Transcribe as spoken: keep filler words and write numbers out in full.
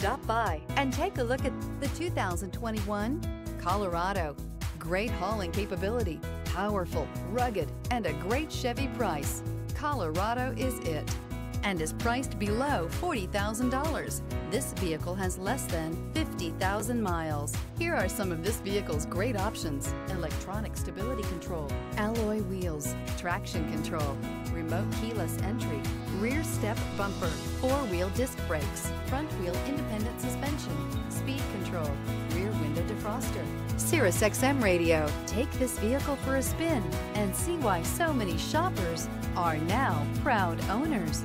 Stop by and take a look at the two thousand twenty-one Colorado. Great hauling capability, powerful, rugged, and a great Chevy price. Colorado is it, and is priced below forty thousand dollars. This vehicle has less than fifty thousand miles. Here are some of this vehicle's great options: electronic stability control, alloy wheels, traction control, remote keyless entry, rear step bumper, four-wheel disc brakes, front-wheel independent suspension, speed control, rear window defroster, Cirrus X M radio. Take this vehicle for a spin and see why so many shoppers are now proud owners.